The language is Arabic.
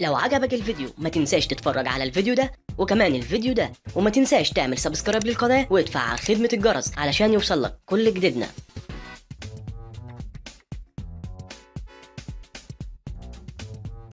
لو عجبك الفيديو ما تنساش تتفرج على الفيديو ده وكمان الفيديو ده، وما تنساش تعمل سبسكرايب للقناة وادفع على خدمة الجرس علشان يوصلك كل جديدنا.